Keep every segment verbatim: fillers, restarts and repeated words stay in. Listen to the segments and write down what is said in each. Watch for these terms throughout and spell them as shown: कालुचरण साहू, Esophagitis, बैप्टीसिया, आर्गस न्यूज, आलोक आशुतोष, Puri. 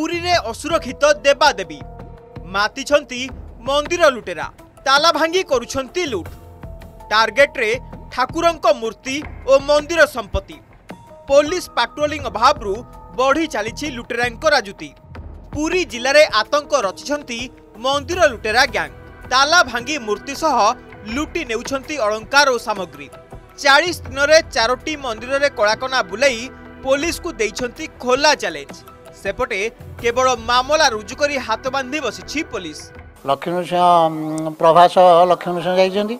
पुरी रे असुरक्षित देवादेवी मातिछंती मंदिर लुटेरा ताला भांगी करुछंती लुट। टार्गेट रे ठाकुरंको मूर्ति और मंदिर संपत्ति। पुलिस पेट्रोलिंग अभाव रु बढ़ी चली लुटेरांक राजुति। पुरी जिले में आतंक रचिछंती मंदिर लुटेरा गैंग। ताला भांगी मूर्ति सह लुटी नेउछंती अलंकार और सामग्री। चालीस दिन में चारोटी मंदिर रे कलाकना बुलाई पुलिस को देइछंती खोला चैलेंज। सेपटे केवल मामला रुजु करी हाथ बांधि बसिछि पुलिस। लक्ष्मीनृसिंह प्रभास लक्ष्मीनृसिंह जाइछंती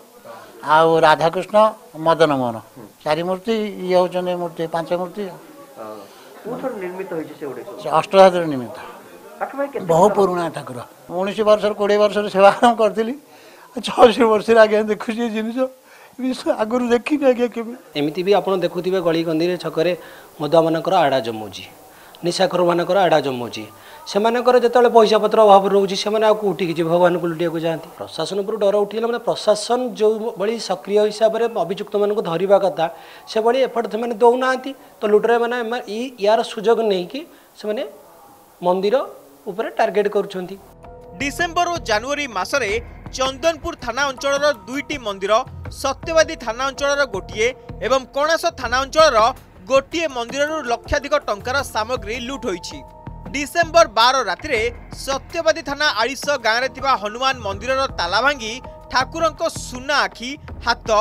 आ राधाकृष्ण मदन मोहन चारि मूर्ति ये होछने मूर्ति पांच मूर्ति कोठर निर्मित होइछ से उडे अष्टधातुर निर्मित बहु पुराना ठाकुर उन्नीस वर्ष बीस वर्ष रे सेवा आरंभ करथिली छह वर्ष आगे देखु जिन आगुरी देखी एमती भी आपड़ देखुवे गली कंदी छकरे मदुआ मान आड़ा जमाऊँगी निशाखर मान आड़ा जमाऊँगी से जो पैसा पतर अभाव रोचे से उठिकी भगवान को लुटिया जाती प्रशासन उपर डर उठीगला मैंने प्रशासन जो भाई सक्रिय हिसाब से अभियुक्त मानक धरवा कथा से भाई एफर्ट से दौना तो लुटरे मैंने यार सुजोग नहीं कि मंदिर उपर टार्गेट कर। डिसेम्बर और जनवरी मसने चंदनपुर थाना अंचल दुईटी मंदिर सत्यवादी थाना अंचल गोटे एवं कणास थाना अंचल गोटे मंदिर लक्षाधिक टंकार सामग्री लुट होई। डिसेम्बर बारह राति सत्यवादी थाना आड़ीस गाँव में हनुमान मंदिर ताला भांगी ठाकुर सुना आखि हाथ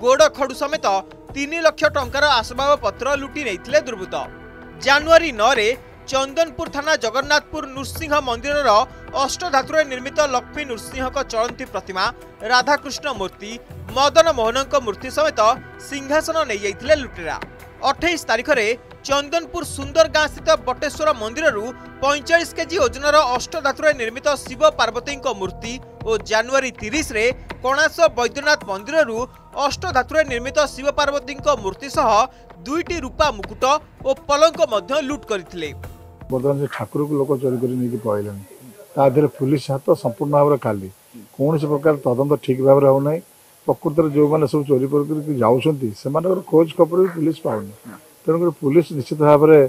गोड़ खड़ू समेत तीन लाख टंकार आसबाबपत्र लुटि नहीं दुर्बृत्त। जनवरी नौ रे चंदनपुर थाना जगन्नाथपुर नृसिंह मंदिर अष्टधातु निर्मित लक्ष्मी नृसिंह चलती प्रतिमा राधाकृष्ण मूर्ति मदन मोहन मूर्ति समेत सिंहासन नहीं जाते लुटेरा। अट्ठाईस तारीख में चंदनपुर सुंदर गांव स्थित बटेश्वर मंदिर पैंचाश केजी ओजनर अष्टधातु निर्मित शिव पार्वती मूर्ति और जनवरी तीस में कणास बैद्यनाथ मंदिर अष्टधातु निर्मित शिव पार्वती मूर्ति सह दुईटी रूपा मुकुट और पलंक लुट करते। बर्तमान ठाकुर को लोक चोरी कर पलैले पुलिस हाथ संपूर्ण भाव में खाली कौन प्रकार तदंत ठीक भाव में होना प्रकृत में जो मैंने सब चोरी कर खोज खबर भी पुलिस पाऊनी तेणुकर पुलिस निश्चित भाव में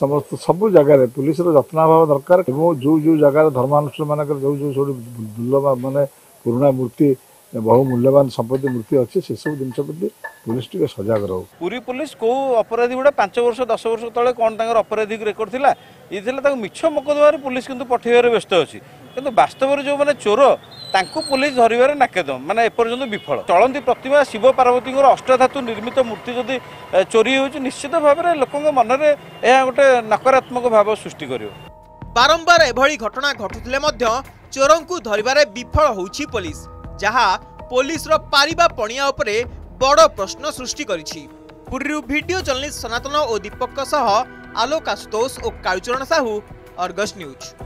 समस्त सब जगह पुलिस रत्ना भाव दरकार। जो जो जगह धर्मानुष्ठान मान जो जो सब मूल्यवान मानने पुराणा मूर्ति बहु मूल्यवान संपत्ति मूर्ति अच्छे से सब जिन प्रति पुलिस टी सजग रो। पूरी पुलिस को अपराधी गुड़ा पांच वर्ष दस वर्ष तले कौन तर अपराधिक रेकर्ड था ये मिछ मकदम पुलिस कितु पठेबार व्यस्त अच्छी कितु बास्तवर जो मैंने चोर तांको पुलिस धरवे नाकेदम माने एपर्यंत विफल। चलती प्रतिमा शिव पार्वती अष्टधातु निर्मित मूर्ति जदि चोरी हो निश्चित भाव में लोक मन में यह गोटे नकारात्मक भाव सृष्टि कर। बारंबार एभली घटना घटुले चोरों को धरवे विफल होउछि पुलिस जहा पुलिस रो पारिबा पणिया उपरे बड़ प्रश्न सृष्टि करिछि। पुरीरु वीडियो जर्नलिस्ट सनातन और दीपक सह आलोक आशुतोष और कालुचरण साहू, आर्गस न्यूज।